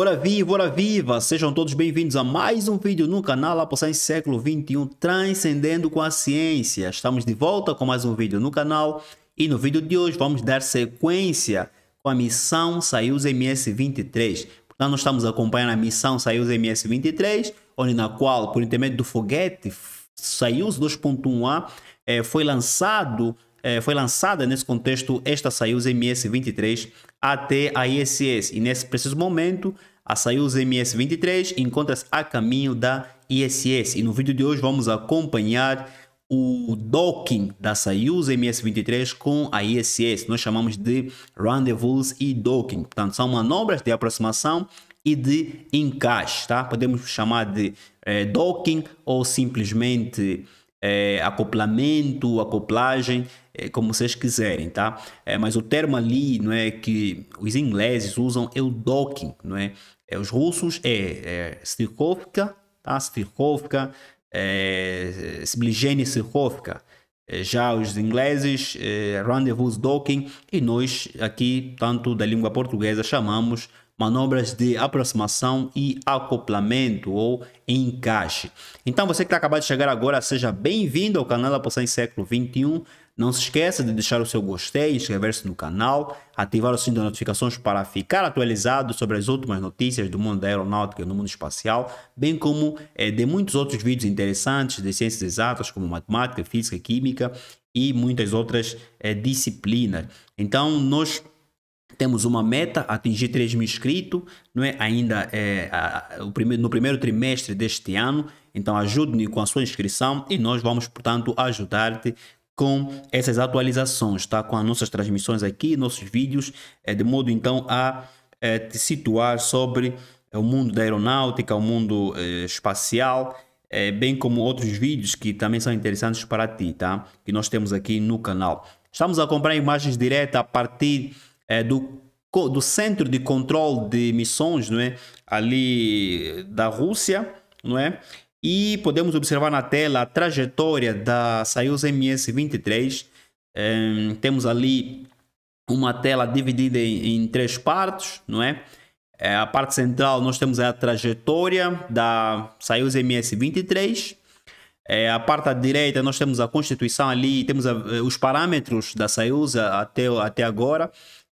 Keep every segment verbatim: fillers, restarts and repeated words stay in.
Ora viva, ora viva! Sejam todos bem-vindos a mais um vídeo no canal APOCiência Século vinte e um, transcendendo com a ciência. Estamos de volta com mais um vídeo no canal e no vídeo de hoje vamos dar sequência com a missão SOYUZ M S vinte e três. Portanto, nós estamos acompanhando a missão SOYUZ M S vinte e três, onde na qual, por intermédio do foguete SOYUZ dois ponto um A, eh, foi lançado Eh, foi lançada nesse contexto esta SOYUZ M S vinte e três até a I S S, e nesse preciso momento a SOYUZ M S vinte e três encontra-se a caminho da I S S, e no vídeo de hoje vamos acompanhar o docking da SOYUZ M S vinte e três com a I S S. Nós chamamos de rendezvous e docking, portanto são manobras de aproximação e de encaixe, tá? Podemos chamar de eh, docking ou simplesmente É, acoplamento, acoplagem, é, como vocês quiserem, tá? É, mas o termo ali, não é, que os ingleses usam é o docking, não é? É os russos é, é Stykovka, tá? Stykovka, é, Sblizhenie Stykovka. É, já os ingleses é, rendezvous docking, e nós aqui, tanto da língua portuguesa, chamamos manobras de aproximação e acoplamento ou encaixe. Então, você que está acabado de chegar agora, seja bem-vindo ao canal APOCiência Século vinte e um. Não se esqueça de deixar o seu gostei, inscrever-se no canal, ativar o sininho de notificações para ficar atualizado sobre as últimas notícias do mundo da aeronáutica e do mundo espacial, bem como é, de muitos outros vídeos interessantes de ciências exatas, como matemática, física, química e muitas outras é, disciplinas. Então, nós temos uma meta, atingir três mil inscritos, não é? Ainda é, a, o primeiro, no primeiro trimestre deste ano. Então ajude-me com a sua inscrição e nós vamos, portanto, ajudar-te com essas atualizações, tá? Com as nossas transmissões aqui, nossos vídeos, é, de modo então a é, te situar sobre o mundo da aeronáutica, o mundo é, espacial, é, bem como outros vídeos que também são interessantes para ti, tá? Que nós temos aqui no canal. Estamos a comprar imagens diretas a partir É do, do centro de controle de missões, não é, ali da Rússia, não é? E podemos observar na tela a trajetória da SOYUZ M S vinte e três. É, temos ali uma tela dividida em, em três partes, não é? É? A parte central nós temos a trajetória da SOYUZ M S vinte e três. É, a parte à direita nós temos a constituição ali, temos a, os parâmetros da SOYUZ até, até agora.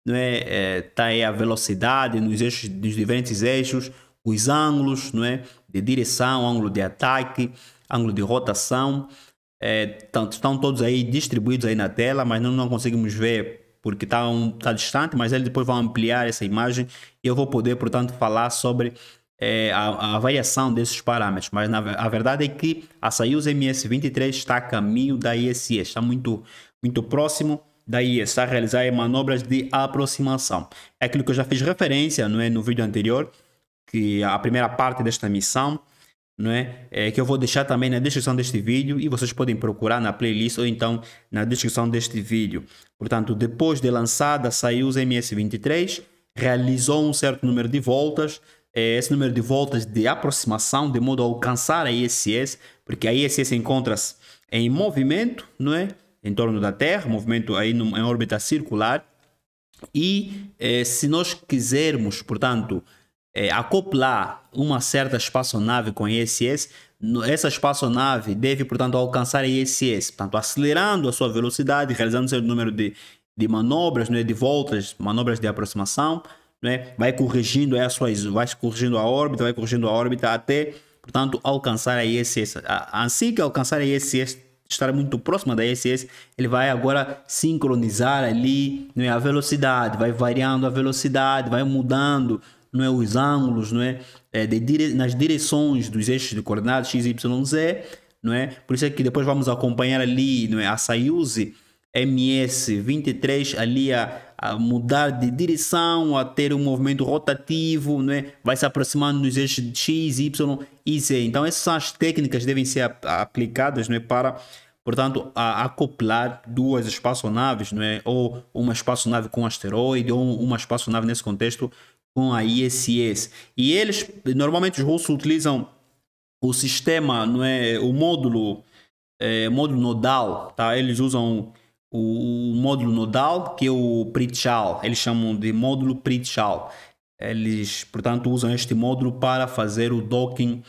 Não é? É, tá aí a velocidade nos, eixos, nos diferentes eixos, os ângulos, não é, de direção, ângulo de ataque, ângulo de rotação, é, tão, estão todos aí distribuídos aí na tela, mas não, não conseguimos ver porque está um, tá distante, mas ele depois vai ampliar essa imagem e eu vou poder, portanto, falar sobre é, a, a variação desses parâmetros. Mas na, a verdade é que a SOYUZ M S vinte e três está a caminho da I S S, está muito, muito próximo. Daí está a realizar manobras de aproximação. É aquilo que eu já fiz referência, não é, no vídeo anterior, que a primeira parte desta missão, não é, é que eu vou deixar também na descrição deste vídeo e vocês podem procurar na playlist ou então na descrição deste vídeo. Portanto, depois de lançada, SOYUZ M S vinte e três realizou um certo número de voltas, é, esse número de voltas de aproximação de modo a alcançar a I S S, porque a I S S encontra-se em movimento, não é, em torno da Terra, movimento aí em órbita circular, e eh, se nós quisermos, portanto, eh, acoplar uma certa espaçonave com a I S S, no, essa espaçonave deve, portanto, alcançar a I S S, portanto, acelerando a sua velocidade, realizando seu número de, de manobras, né, de voltas, manobras de aproximação, né, vai corrigindo as suas, vai corrigindo a órbita, vai corrigindo a órbita até, portanto, alcançar a I S S. Assim que alcançar a I S S, estar muito próxima da I S S, ele vai agora sincronizar ali, não é, a velocidade, vai variando a velocidade, vai mudando, não é, os ângulos, não é, é de dire... nas direções dos eixos de coordenadas X Y Z, não é? Por isso é que depois vamos acompanhar ali, não é, a SOYUZ M S vinte e três ali a, a mudar de direção, a ter um movimento rotativo, não é? Vai se aproximando dos eixos de X, Y e Z. Então essas são as técnicas que devem ser aplicadas, não é, para, portanto, a acoplar duas espaçonaves, não é, ou uma espaçonave com um asteroide, ou uma espaçonave nesse contexto com a I S S. E eles, normalmente os russos utilizam o sistema, não é, o módulo, é, módulo nodal, tá? Eles usam o módulo nodal, que é o Prichal, eles chamam de módulo Prichal, eles, portanto, usam este módulo para fazer o docking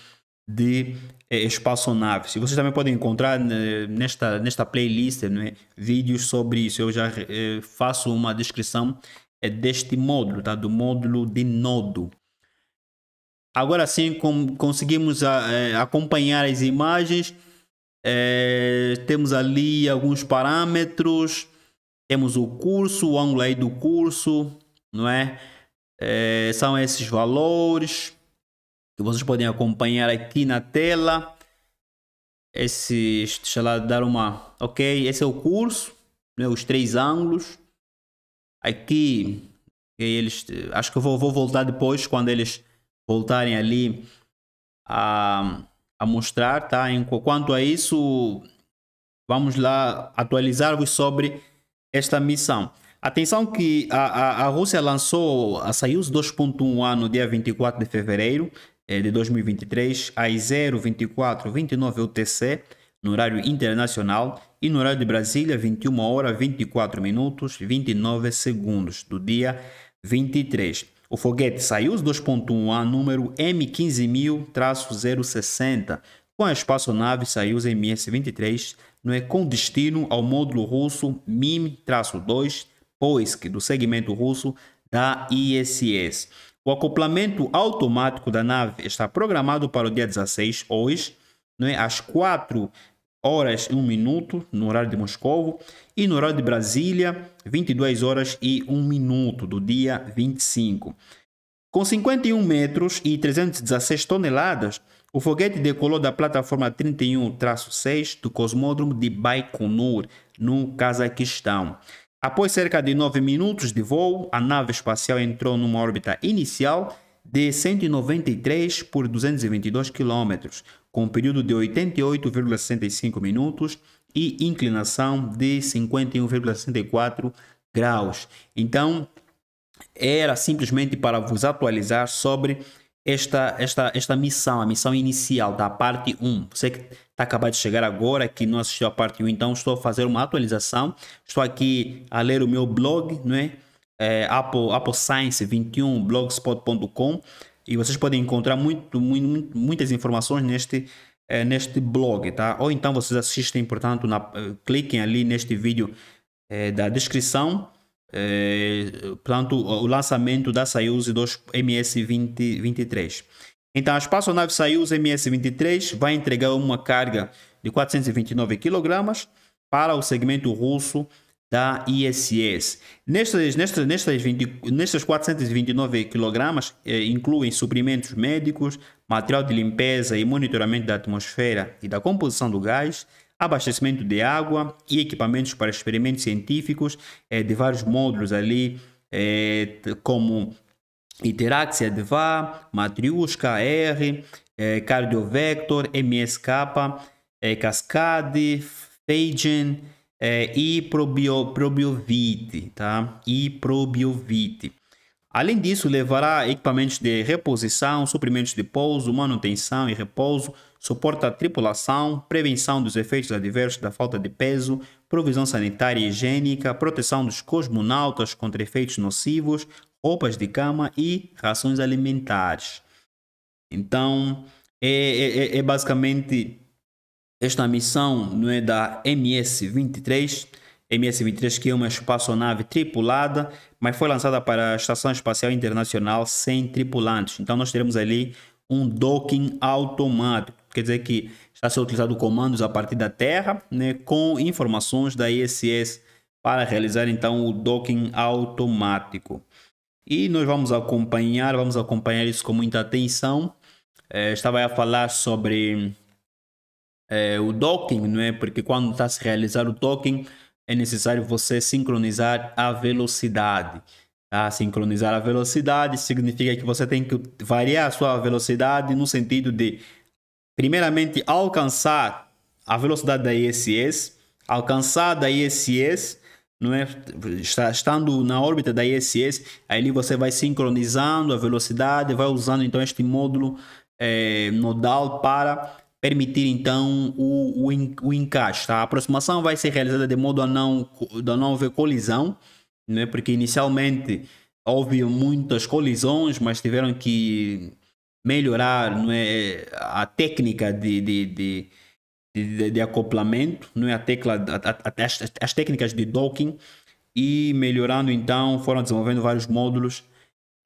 de é, espaçonaves. E vocês também podem encontrar nesta, nesta playlist, né, vídeos sobre isso. Eu já é, faço uma descrição é, deste módulo, tá? Do módulo de nodo. Agora sim, com, conseguimos a, é, acompanhar as imagens. É, temos ali alguns parâmetros. Temos o curso, o ângulo aí do curso, não é? É, são esses valores que vocês podem acompanhar aqui na tela. Esses, deixa lá dar uma... Ok, esse é o curso, né? Os três ângulos. Aqui, eles, acho que eu vou, vou voltar depois, quando eles voltarem ali a, a mostrar, tá? Enquanto a isso, vamos lá atualizar-vos sobre esta missão. Atenção que a, a, a Rússia lançou a Soyuz dois ponto um A no dia vinte e quatro de fevereiro eh, de dois mil e vinte e três, às zero vinte e quatro vinte e nove U T C, no horário internacional, e no horário de Brasília, vinte e uma horas vinte e quatro minutos e vinte e nove segundos, do dia vinte e três. O foguete Soyuz dois ponto um A número M quinze mil zero sessenta, com a espaçonave Soyuz M S vinte e três, não é, com destino ao módulo russo M I M dois Poisk, do segmento russo da I S S. O acoplamento automático da nave está programado para o dia dezesseis, hoje, não é, às quatro horas e um minuto, no horário de Moscou, e no horário de Brasília, vinte e duas horas e um minuto, do dia vinte e cinco. Com cinquenta e um metros e trezentas e dezesseis toneladas, o foguete decolou da plataforma trinta e um traço seis do cosmódromo de Baikonur, no Cazaquistão. Após cerca de nove minutos de voo, a nave espacial entrou numa órbita inicial de cento e noventa e três por duzentos e vinte e dois quilômetros, com um período de oitenta e oito vírgula sessenta e cinco minutos e inclinação de cinquenta e um vírgula sessenta e quatro graus. Então, era simplesmente para vos atualizar sobre esta, esta, esta missão, a missão inicial da parte um. Você que está acabado de chegar agora, que não assistiu a parte um, então estou a fazer uma atualização. Estou aqui a ler o meu blog, não é? É, apo, apociência vinte e um, blogspot ponto com, e vocês podem encontrar muito, muito, muitas informações neste, é, neste blog, tá? Ou então vocês assistem, portanto, na, cliquem ali neste vídeo é, da descrição. É, portanto, o lançamento da Soyuz M S vinte e três. Então, a espaçonave Soyuz M S vinte e três vai entregar uma carga de quatrocentos e vinte e nove quilos para o segmento russo da I S S. Nestas, nestas, nestas, nestas quatrocentos e vinte e nove quilos eh, incluem suprimentos médicos, material de limpeza e monitoramento da atmosfera e da composição do gás, abastecimento de água e equipamentos para experimentos científicos é, de vários módulos ali, é, como Iteraxia de Vá, Matriusca R, é, Cardio Vector M S K, é, Cascade, Fagen é, e probio, probiovite, tá? E probiovite. Além disso, levará equipamentos de reposição, suprimentos de pouso, manutenção e repouso, suporta a tripulação, prevenção dos efeitos adversos da falta de peso, provisão sanitária e higiênica, proteção dos cosmonautas contra efeitos nocivos, roupas de cama e rações alimentares. Então, é, é, é basicamente esta missão, não é, da M S vinte e três. M S vinte e três, que é uma espaçonave tripulada, mas foi lançada para a Estação Espacial Internacional sem tripulantes. Então, nós teremos ali um docking automático, quer dizer que está sendo utilizado comandos a partir da Terra, né, com informações da I S S para realizar então o docking automático. E nós vamos acompanhar, vamos acompanhar isso com muita atenção. É, estava a falar sobre é, o docking, não é? Porque quando está a se realizar o docking é necessário você sincronizar a velocidade. Tá? Sincronizar a velocidade significa que você tem que variar a sua velocidade no sentido de, primeiramente, alcançar a velocidade da I S S, alcançar da I S S, não é? Estando na órbita da I S S, aí você vai sincronizando a velocidade, vai usando então este módulo é, nodal para permitir então o, o, o encaixe. Tá? A aproximação vai ser realizada de modo a não, a não haver colisão, porque inicialmente Houve muitas colisões, mas tiveram que melhorar, não é, a técnica de, de, de, de, de acoplamento, não é, a tecla, a, a, as, as técnicas de docking, e melhorando então foram desenvolvendo vários módulos.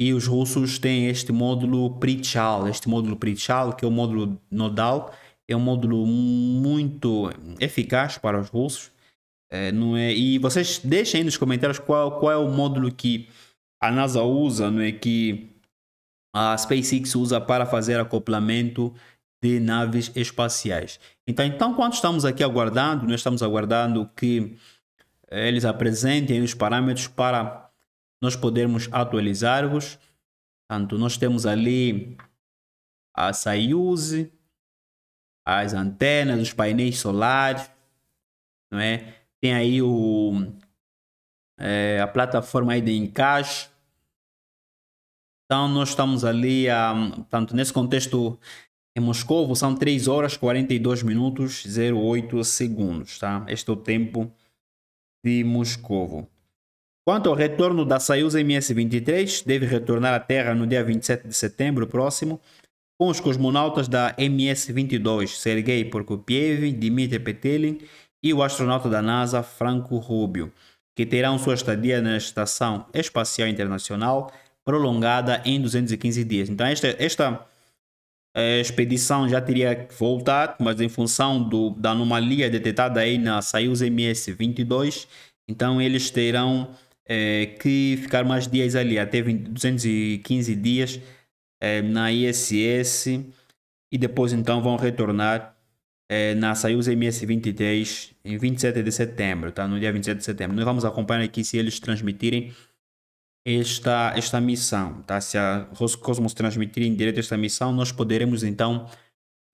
E os russos têm este módulo Prichal, este módulo Prichal, que é o módulo nodal, é um módulo muito eficaz para os russos, é, não é? E vocês deixem aí nos comentários qual, qual é o módulo que a NASA usa, não é? Que a SpaceX usa para fazer acoplamento de naves espaciais. Então, então quando estamos aqui aguardando, nós estamos aguardando que eles apresentem os parâmetros para nós podemos atualizar-vos. Portanto, nós temos ali a Soyuz, as antenas, os painéis solares, não é? Tem aí o, é, a plataforma aí de encaixe. Então, nós estamos ali, a, portanto, nesse contexto em Moscou, são três horas, quarenta e dois minutos, zero oito segundos, tá? Este é o tempo de Moscou. Quanto ao retorno da Soyuz M S vinte e três, deve retornar à Terra no dia vinte e sete de setembro próximo, com os cosmonautas da M S vinte e dois, Sergei Prokopyev, Dmitri Petelin e o astronauta da NASA, Franco Rubio, que terão sua estadia na Estação Espacial Internacional prolongada em duzentos e quinze dias. Então esta, esta eh, expedição já teria que voltar, mas em função do, da anomalia detectada aí na Soyuz M S vinte e dois, então eles terão eh, que ficar mais dias ali, até duzentos e quinze dias eh, na I S S, e depois então vão retornar eh, na Soyuz M S vinte e três em vinte e sete de setembro, tá? No dia vinte e sete de setembro. Nós vamos acompanhar aqui se eles transmitirem esta, esta missão, tá? Se a Roscosmos transmitir em direto esta missão, nós poderemos então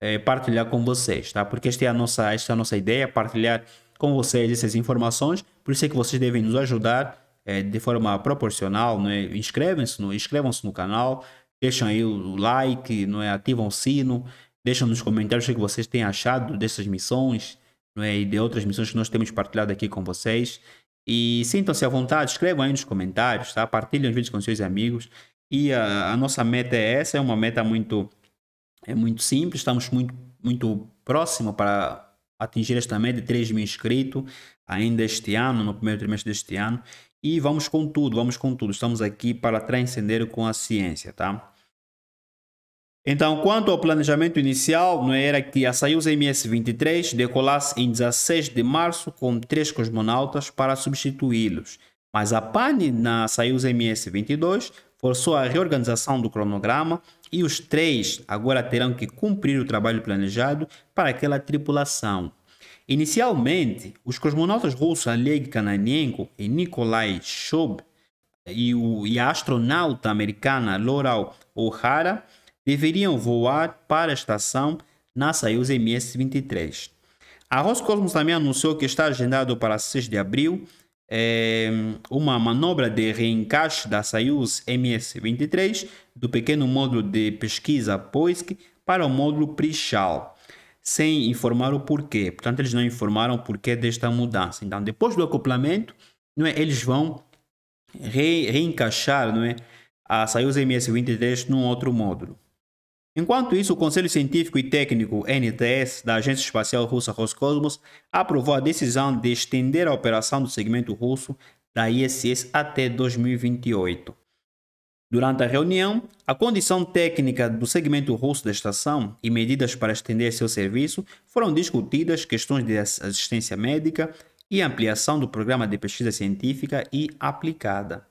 eh, partilhar com vocês, tá? Porque esta é a nossa, esta é a nossa ideia, partilhar com vocês essas informações. Por isso é que vocês devem nos ajudar é, de forma proporcional, não é? Inscrevam-se no, inscrevam-se no canal, deixam aí o like, não é? Ativam o sino, deixam nos comentários o que vocês têm achado dessas missões, não é? E de outras missões que nós temos partilhado aqui com vocês. E sintam-se à vontade, escrevam aí nos comentários, tá? Partilhem os vídeos com seus amigos. E a, a nossa meta é essa, é uma meta muito, é muito simples, estamos muito, muito próximo para atingir esta meta de três mil inscritos ainda este ano, no primeiro trimestre deste ano, e vamos com tudo, vamos com tudo, estamos aqui para transcender com a ciência, tá? Então, quanto ao planejamento inicial, não era que a Soyuz M S vinte e três decolasse em dezasseis de março com três cosmonautas para substituí-los, mas a pane na Soyuz M S vinte e dois forçou a reorganização do cronograma, e os três agora terão que cumprir o trabalho planejado para aquela tripulação. Inicialmente, os cosmonautas russos Oleg Kononenko e Nikolai Chub e, o, e a astronauta americana Laurel O'Hara deveriam voar para a estação na Soyuz M S vinte e três. A Roscosmos também anunciou que está agendado para seis de abril É uma manobra de reencaixe da Soyuz M S vinte e três do pequeno módulo de pesquisa Poisk para o módulo Prichal, sem informar o porquê. Portanto, eles não informaram o porquê desta mudança. Então, depois do acoplamento, não é, eles vão re reencaixar, não é, a Soyuz M S vinte e três num outro módulo. Enquanto isso, o Conselho Científico e Técnico N T S da Agência Espacial Russa Roscosmos aprovou a decisão de estender a operação do segmento russo da I S S até dois mil e vinte e oito. Durante a reunião, a condição técnica do segmento russo da estação e medidas para estender seu serviço foram discutidas, questões de assistência médica e ampliação do programa de pesquisa científica e aplicada.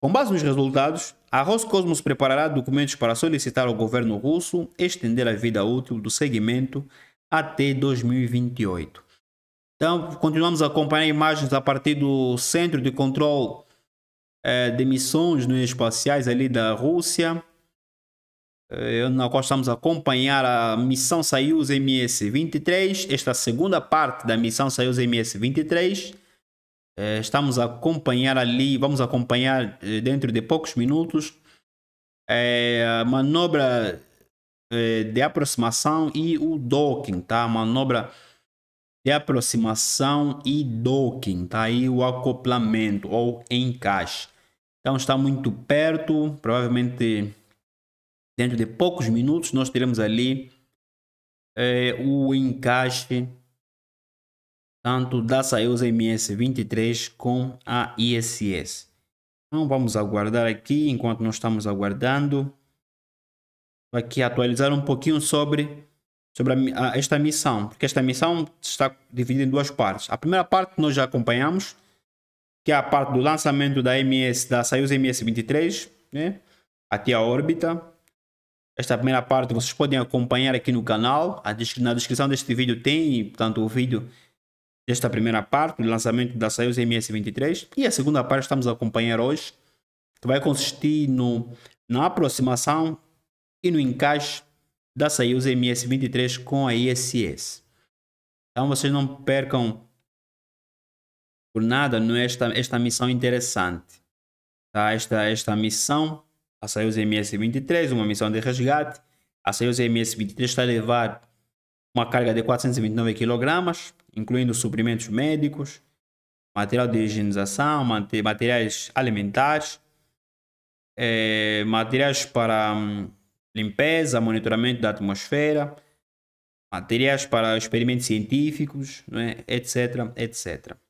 Com base nos resultados, a Roscosmos preparará documentos para solicitar ao governo russo estender a vida útil do segmento até dois mil e vinte e oito. Então, continuamos a acompanhar imagens a partir do Centro de Controle eh, de Missões Espaciais ali da Rússia, eh, na qual estamos a acompanhar a missão Soyuz M S vinte e três, esta segunda parte da missão Soyuz M S vinte e três. Estamos a acompanhar ali, vamos acompanhar dentro de poucos minutos a manobra de aproximação e o docking, tá? Manobra de aproximação e docking, tá? E o acoplamento ou encaixe. Então está muito perto, provavelmente dentro de poucos minutos nós teremos ali é, o encaixe tanto da SOYUZ M S vinte e três com a I S S. Então vamos aguardar aqui, enquanto nós estamos aguardando. Vou aqui atualizar um pouquinho sobre, sobre a, a, esta missão, porque esta missão está dividida em duas partes. A primeira parte nós já acompanhamos, que é a parte do lançamento da M S, da SOYUZ M S vinte e três, né, até a órbita. Esta primeira parte vocês podem acompanhar aqui no canal. A descri na descrição deste vídeo tem, portanto, o vídeo desta primeira parte, do lançamento da SOYUZ M S vinte e três. E a segunda parte estamos a acompanhar hoje, que vai consistir no, na aproximação e no encaixe da SOYUZ M S vinte e três com a I S S. Então vocês não percam por nada nesta esta missão interessante, tá? Esta, esta missão, a SOYUZ M S vinte e três, uma missão de resgate. A SOYUZ M S vinte e três está a levar uma carga de quatrocentos e vinte e nove quilos, incluindo suprimentos médicos, material de higienização, materiais alimentares, eh, materiais para hum, limpeza, monitoramento da atmosfera, materiais para experimentos científicos, não é? etc, etcétera.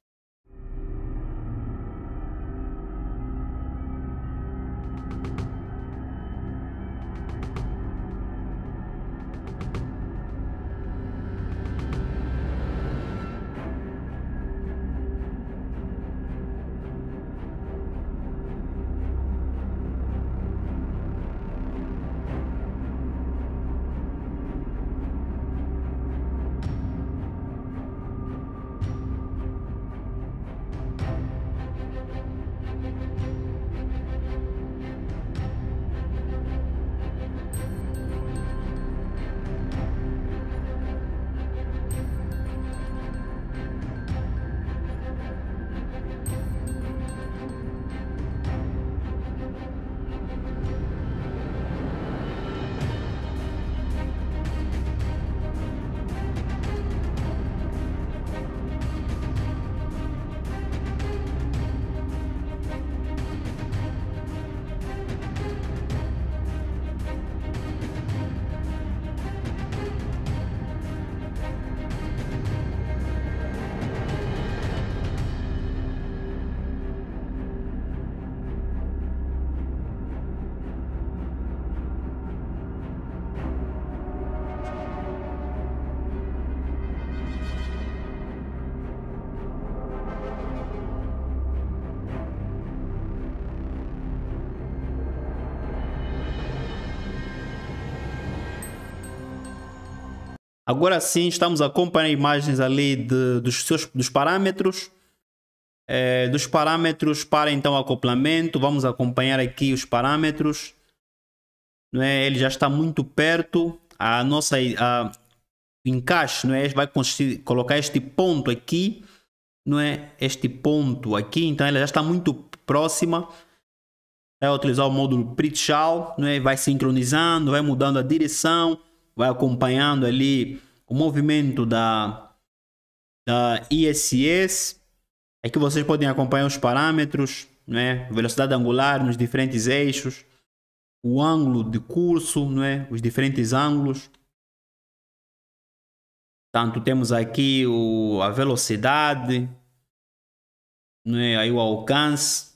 Agora sim, estamos a acompanhar imagens ali de, dos seus dos parâmetros, é, dos parâmetros para então acoplamento. Vamos acompanhar aqui os parâmetros, não é? Ele já está muito perto. A nossa a, encaixe, não é? Vai consistir colocar este ponto aqui, não é? Este ponto aqui, então ela já está muito próxima. Vai utilizar o módulo Prichal, não é? Vai sincronizando, vai mudando a direção, vai acompanhando ali o movimento da, da I S S. Aqui vocês podem acompanhar os parâmetros, né? Velocidade angular nos diferentes eixos, o ângulo de curso, né? Os diferentes ângulos. Tanto temos aqui o, a velocidade, né? Aí o alcance.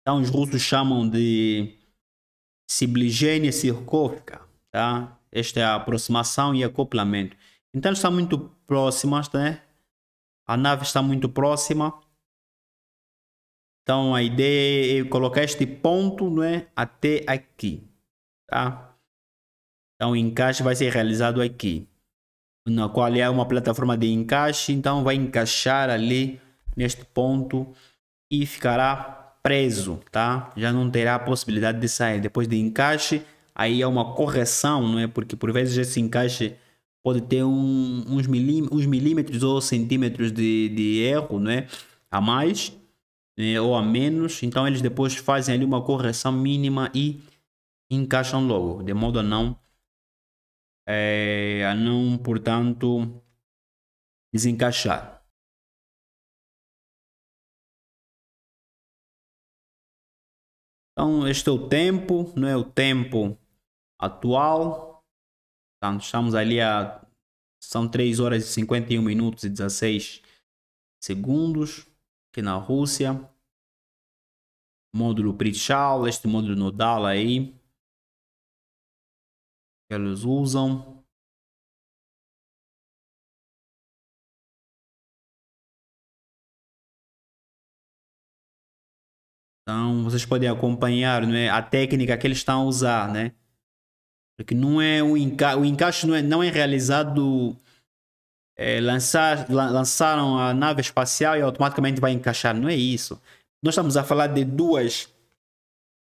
Então os russos chamam de Sblizhenie Stykovka, tá? Esta é a aproximação e acoplamento. Então está muito próxima, né? A nave está muito próxima. Então a ideia é colocar este ponto, né, até aqui, tá? Então o encaixe vai ser realizado aqui, na qual é uma plataforma de encaixe. Então vai encaixar ali neste ponto e ficará preso, tá? Já não terá a possibilidade de sair depois de encaixe. Aí é uma correção, não é? Porque por vezes esse encaixe pode ter um, uns, milí uns milímetros ou centímetros de, de erro, não é? A mais, né? Ou a menos. Então eles depois fazem ali uma correção mínima e encaixam logo, de modo a não, é, a não, portanto, desencaixar. Então este é o tempo, não é o tempo atual. Portanto, estamos ali a... São três horas e cinquenta e um minutos e dezasseis segundos aqui na Rússia. Módulo Prichal, este módulo nodal aí que eles usam. Então vocês podem acompanhar, não é, a técnica que eles estão a usar, né? Porque não é um enca... o encaixe não é, não é realizado. É, lançar, lançaram a nave espacial e automaticamente vai encaixar, não é isso. Nós estamos a falar de duas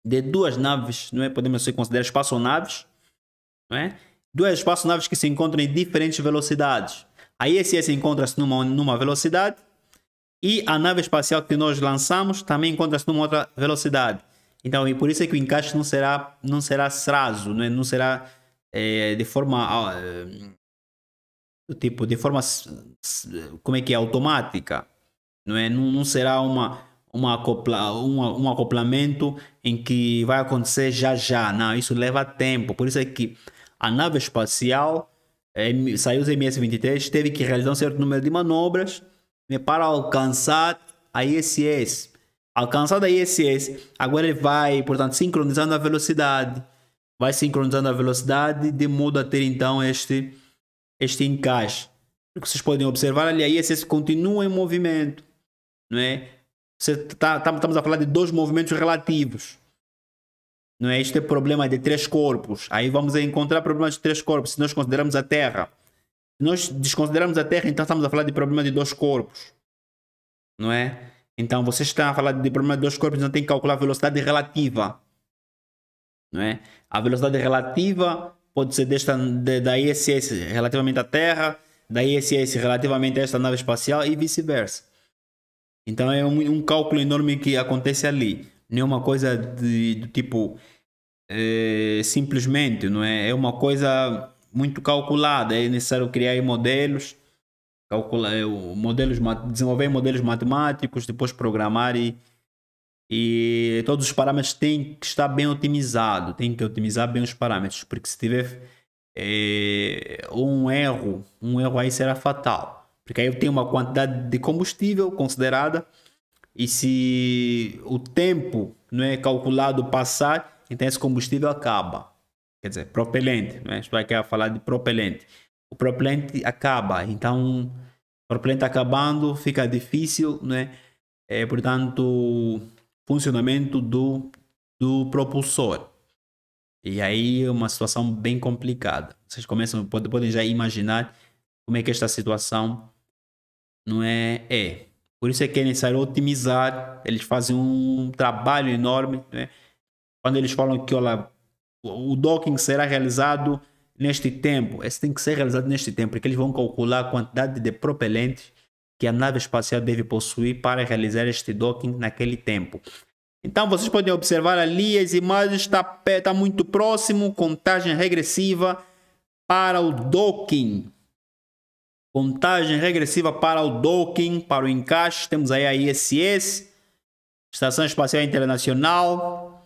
de duas naves, não é? Podemos considerar espaçonaves, não é? Duas espaçonaves que se encontram em diferentes velocidades. A I S S encontra-se numa, numa velocidade e a nave espacial que nós lançamos também encontra-se numa outra velocidade. Então, e por isso é que o encaixe não será não será raso, não é? Não será é, de forma é, tipo de forma como é que é automática, não é? Não, não será uma Uma acopla, uma, um acoplamento em que vai acontecer já já, não, isso leva tempo. Por isso é que a nave espacial é, SOYUZ M S vinte e três teve que realizar um certo número de manobras, né, para alcançar a I S S. Alcançada a I S S, agora ele vai, portanto, sincronizando a velocidade, vai sincronizando a velocidade de modo a ter então este, este encaixe. O que vocês podem observar ali, a I S S continua em movimento, não é? Estamos a falar de dois movimentos relativos, não é? Isto é problema de três corpos. Aí vamos encontrar problemas de três corpos se nós consideramos a Terra. Se nós desconsideramos a Terra, então estamos a falar de problema de dois corpos, não é? Então vocês estão a falar de problema de dois corpos, então tem que calcular a velocidade relativa, não é? A velocidade relativa pode ser desta, de, da I S S relativamente à Terra, da I S S relativamente a esta nave espacial e vice-versa. Então é um, um cálculo enorme que acontece ali. Não é uma coisa de, do tipo é, simplesmente, não é? É uma coisa muito calculada. É necessário criar modelos, calcular, é, modelos, desenvolver modelos matemáticos, depois programar e, e todos os parâmetros têm que estar bem otimizados. Tem que otimizar bem os parâmetros, porque se tiver é, um erro, um erro aí será fatal. Porque aí eu tenho uma quantidade de combustível considerada e se o tempo não é calculado passar, então esse combustível acaba. Quer dizer, propelente, não é? Estou aqui a falar de propelente. O propelente acaba, então o propelente acabando fica difícil, não é? É, portanto, o funcionamento do, do propulsor. E aí é uma situação bem complicada. Vocês começam, podem já imaginar como é que esta situação... Não é? É. Por isso é que é necessário otimizar. Eles fazem um trabalho enorme, né? Quando eles falam que olha, o docking será realizado neste tempo. Esse tem que ser realizado neste tempo, porque eles vão calcular a quantidade de propelentes que a nave espacial deve possuir para realizar este docking naquele tempo. Então vocês podem observar ali as imagens, está está muito próximo, contagem regressiva para o docking. Contagem regressiva para o docking, para o encaixe. Temos aí a I S S, Estação Espacial Internacional.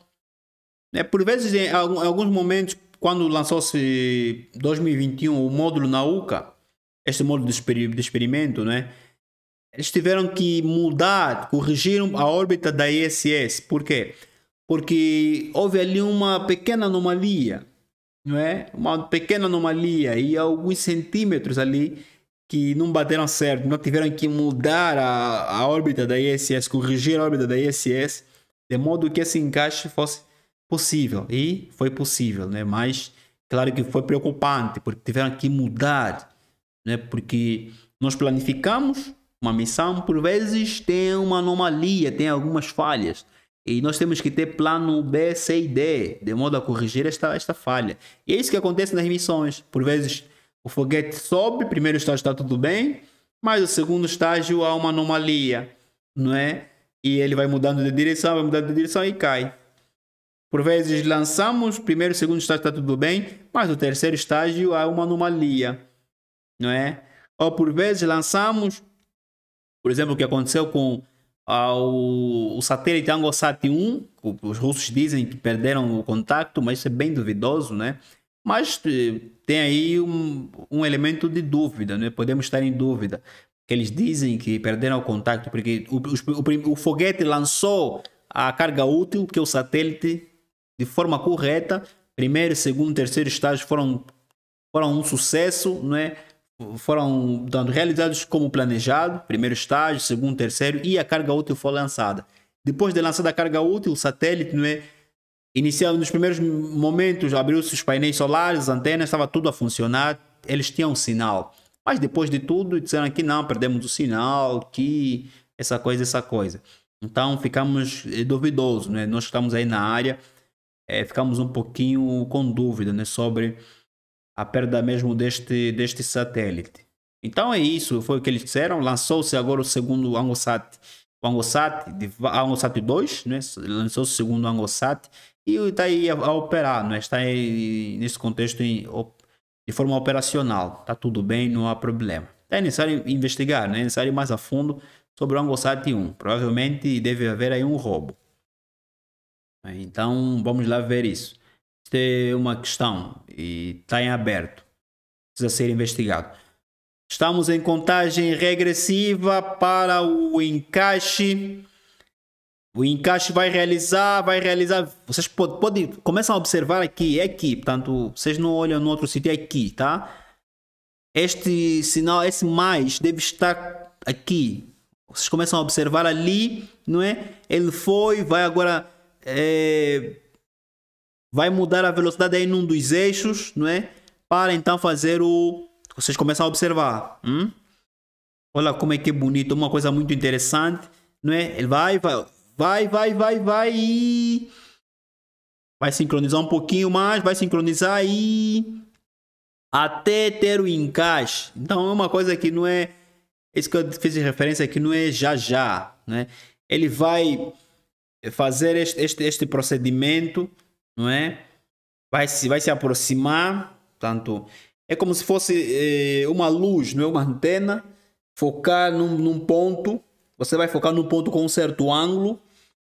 Por vezes, em alguns momentos, quando lançou-se dois mil e vinte e um o módulo Nauka, este módulo de experimento, né? Eles tiveram que mudar, corrigiram a órbita da I S S. Por quê? Porque houve ali uma pequena anomalia, não é? Uma pequena anomalia e alguns centímetros ali que não bateram certo, não tiveram que mudar a, a órbita da I S S, corrigir a órbita da I S S, de modo que esse encaixe fosse possível. E foi possível, né? Mas claro que foi preocupante, porque tiveram que mudar, né? Porque nós planificamos uma missão, por vezes tem uma anomalia, tem algumas falhas, e nós temos que ter plano B, C e D, de modo a corrigir esta, esta falha. E é isso que acontece nas missões. Por vezes... O foguete sobe, o primeiro estágio está tudo bem, mas o segundo estágio há uma anomalia, não é? E ele vai mudando de direção, vai mudando de direção e cai. Por vezes lançamos, o primeiro e o segundo estágio está tudo bem, mas o terceiro estágio há uma anomalia, não é? Ou por vezes lançamos, por exemplo, o que aconteceu com ao, o satélite Angosat um, os russos dizem que perderam o contato, mas isso é bem duvidoso, né? Mas tem aí um, um elemento de dúvida, né? Podemos estar em dúvida. Eles dizem que perderam o contato porque o, o, o foguete lançou a carga útil que o satélite, de forma correta, primeiro, segundo, terceiro estágio foram, foram um sucesso, né? Foram portanto, realizados como planejado, primeiro estágio, segundo, terceiro, e a carga útil foi lançada. Depois de lançada a carga útil, o satélite, né? Iniciando nos primeiros momentos, abriu-se os painéis solares, as antenas, estava tudo a funcionar, eles tinham um sinal. Mas depois de tudo, disseram que não, perdemos o sinal, que essa coisa, essa coisa. Então, ficamos duvidosos, né? Nós que estamos aí na área, é, ficamos um pouquinho com dúvida, né? Sobre a perda mesmo deste, deste satélite. Então, é isso, foi o que eles disseram. Lançou-se agora o segundo Angosat, o Angosat, Angosat dois, né? Lançou-se o segundo Angosat e está aí a, a operar, né? Está aí, nesse contexto, em de forma operacional, tá tudo bem, não há problema. É necessário investigar, né? É necessário ir mais a fundo sobre o Angosat um. Provavelmente deve haver aí um roubo. Então, vamos lá ver isso. Isso é uma questão e está em aberto. Precisa ser investigado. Estamos em contagem regressiva para o encaixe. O encaixe vai realizar, vai realizar... Vocês podem... Pode, começam a observar aqui, é aqui. Portanto, vocês não olham no outro sítio, é aqui, tá? Este sinal, esse mais, deve estar aqui. Vocês começam a observar ali, não é? Ele foi, vai agora... É, vai mudar a velocidade aí num dos eixos, não é? Para então fazer o... Vocês começam a observar. Hum? Olha como é que é bonito. Uma coisa muito interessante, não é? Ele vai, vai... Vai, vai, vai, vai e... Vai sincronizar um pouquinho mais, vai sincronizar e... Até ter o encaixe. Então é uma coisa que não é... Isso que eu fiz referência aqui não é já já, né? Ele vai fazer este, este, este procedimento, não é? Vai se, vai se aproximar, portanto... É como se fosse é, uma luz, não é? Uma antena, focar num, num ponto... Você vai focar no ponto com um certo ângulo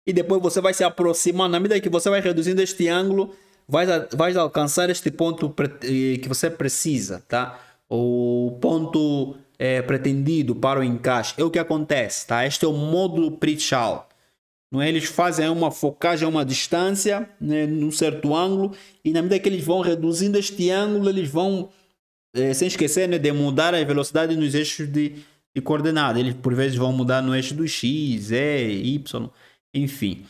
e depois você vai se aproximando. Na medida que você vai reduzindo este ângulo, vai, vai alcançar este ponto que você precisa, tá? O ponto é, pretendido para o encaixe. É o que acontece, tá? Este é o módulo Prichal. Não é? Eles fazem uma focagem a uma distância, né, num certo ângulo, e na medida que eles vão reduzindo este ângulo, eles vão, é, sem esquecer, né, de mudar a velocidade nos eixos de... e coordenada, eles por vezes vão mudar no eixo do X, E, Y, enfim.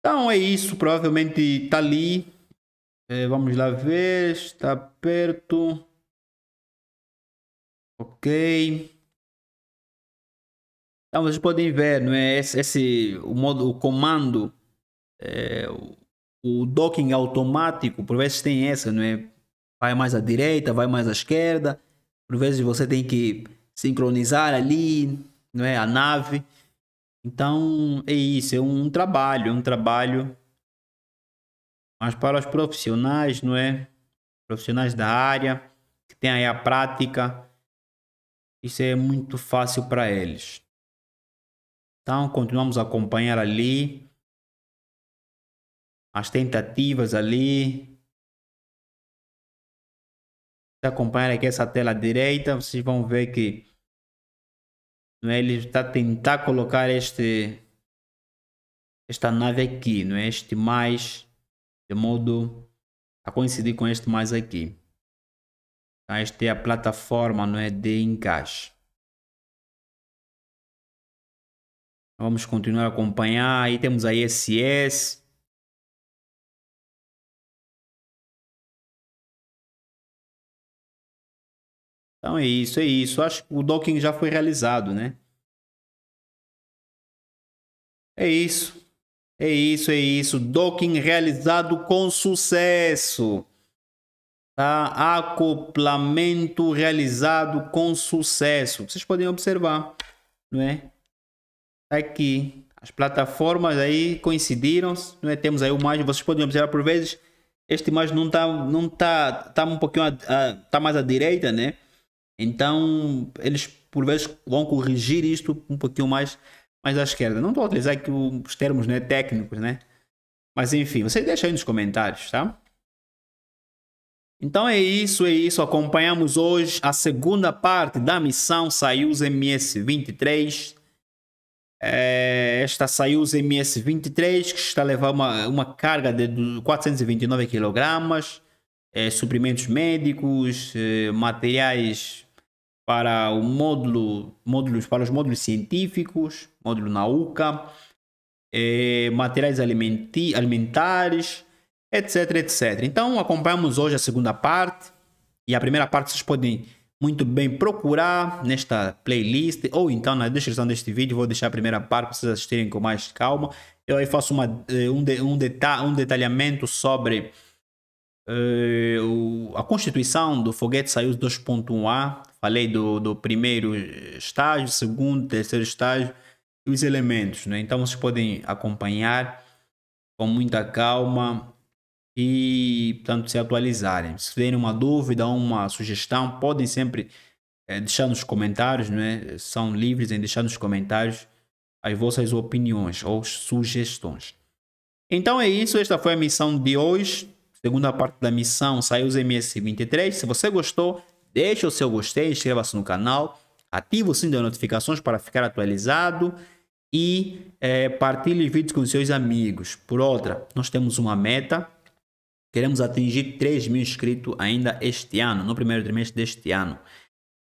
Então é isso, provavelmente está ali, é, vamos lá ver, está perto, ok. Então vocês podem ver, não é? Esse, esse o, modo, o comando, é, o, o docking automático, por vezes tem essa, não é? Vai mais à direita, vai mais à esquerda, por vezes você tem que sincronizar ali, não é? A nave. Então é isso, é um trabalho, é um trabalho, mas para os profissionais, não é? Profissionais da área, que tem aí a prática, isso é muito fácil para eles. Então continuamos a acompanhar ali, as tentativas ali. Acompanhar aqui essa tela à direita, vocês vão ver que é, ele está tentar colocar este esta nave aqui, não é? Este mais de modo a coincidir com este mais aqui. Então, esta é a plataforma, não é, de encaixe. Vamos continuar a acompanhar. Aí temos a I S S. Então é isso, é isso. Acho que o docking já foi realizado, né? É isso. É isso, é isso. Docking realizado com sucesso. Tá? Acoplamento realizado com sucesso. Vocês podem observar, não é? Aqui. As plataformas aí coincidiram, não é? Temos aí o mais, vocês podem observar por vezes. Este mais não tá, não tá, tá um pouquinho, a, a, tá mais à direita, né? Então, eles por vezes vão corrigir isto um pouquinho mais. mais à esquerda. Não estou a utilizar aqui os termos, né, técnicos, né? Mas enfim, você deixa aí nos comentários, tá? Então é isso, é isso. Acompanhamos hoje a segunda parte da missão Soyuz M S vinte e três. É, esta Soyuz M S vinte e três que está a levar uma, uma carga de quatrocentos e vinte e nove quilos, é, suprimentos médicos, é, materiais para o módulo, módulos, para os módulos científicos, módulo Nauka, é, materiais alimenti, alimentares, etc, etcétera. Então acompanhamos hoje a segunda parte, e a primeira parte vocês podem muito bem procurar nesta playlist, ou então na descrição deste vídeo vou deixar a primeira parte para vocês assistirem com mais calma. Eu aí faço uma, um, de, um, deta, um detalhamento sobre uh, o, a constituição do foguete Soyuz dois ponto um A. Falei do, do primeiro estágio, segundo, terceiro estágio e os elementos, né? Então vocês podem acompanhar com muita calma e, portanto, se atualizarem. Se tiverem uma dúvida ou uma sugestão, podem sempre é, deixar nos comentários, né? São livres em deixar nos comentários as vossas opiniões ou sugestões. Então é isso, esta foi a missão de hoje, segunda parte da missão Soyuz M S vinte e três. Se você gostou, deixe o seu gostei, inscreva-se no canal, ative o sininho das notificações para ficar atualizado e é, partilhe os vídeos com seus amigos. Por outra, nós temos uma meta. Queremos atingir três mil inscritos ainda este ano, no primeiro trimestre deste ano.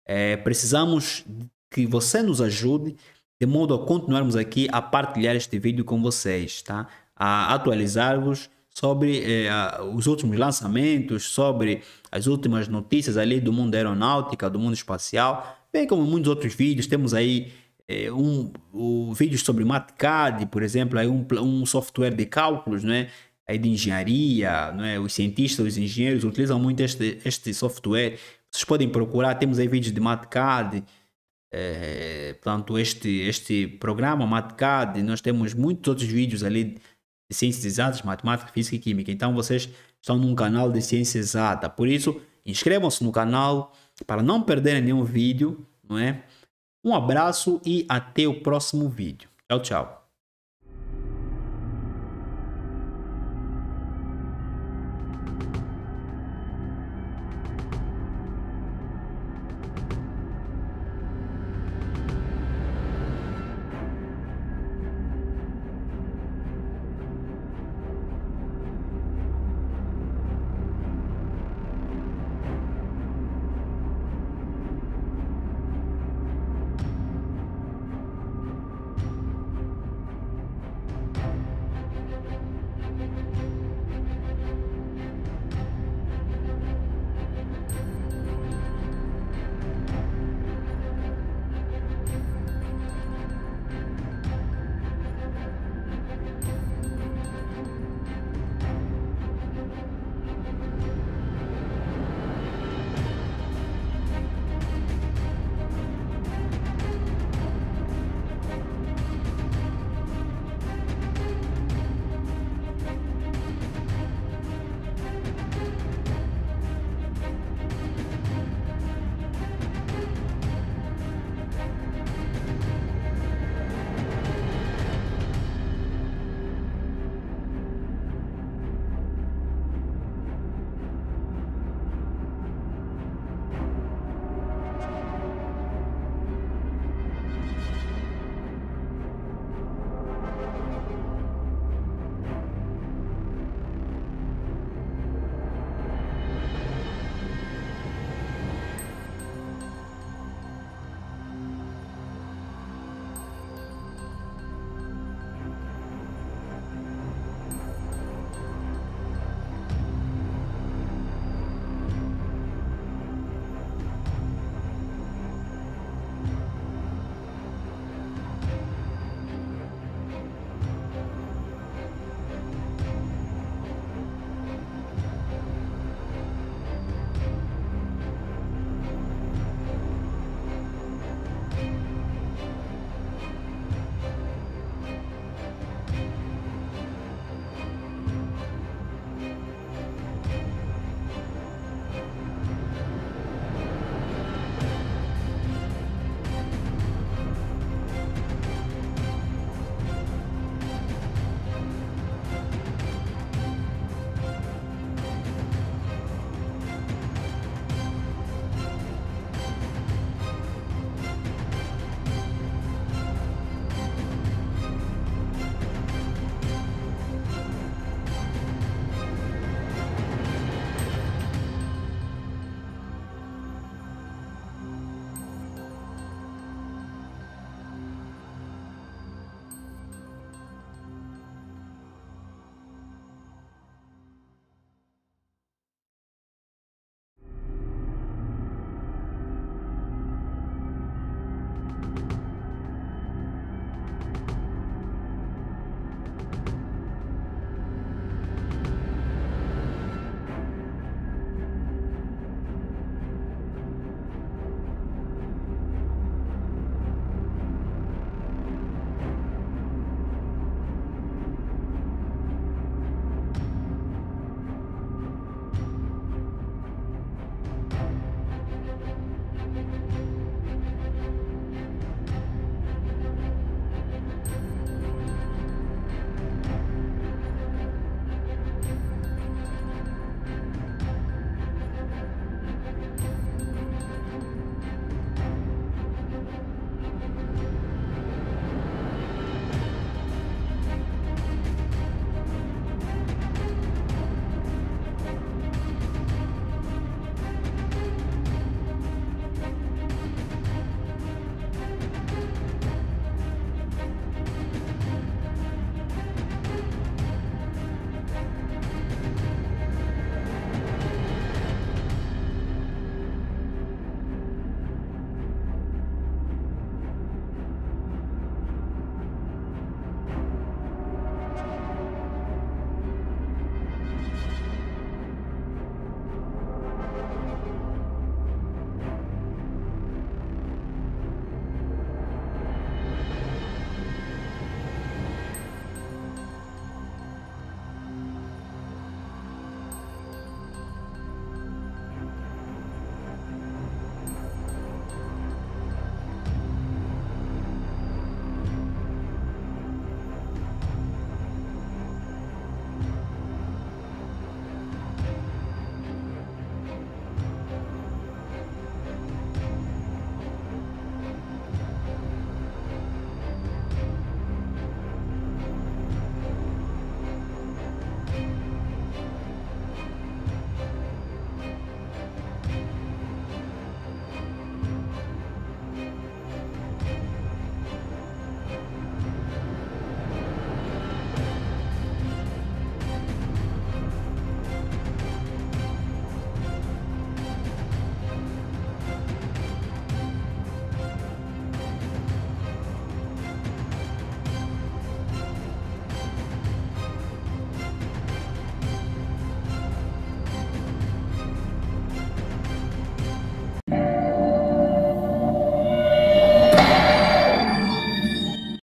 É, precisamos que você nos ajude, de modo a continuarmos aqui a partilhar este vídeo com vocês, tá? A atualizar-vos sobre é, os últimos lançamentos, sobre as últimas notícias ali do mundo aeronáutica, do mundo espacial, bem como muitos outros vídeos. Temos aí é, um, um vídeos sobre Mathcad, por exemplo, aí um, um software de cálculos, né? Aí de engenharia, não é? Os cientistas, os engenheiros utilizam muito este, este software. Vocês podem procurar, temos aí vídeos de Mathcad, é, portanto este, este programa Mathcad. Nós temos muitos outros vídeos ali de ciências exatas, matemática, física e química. Então vocês estão num canal de ciência exata, por isso inscrevam-se no canal para não perderem nenhum vídeo, não é? Um abraço e até o próximo vídeo. Tchau, tchau.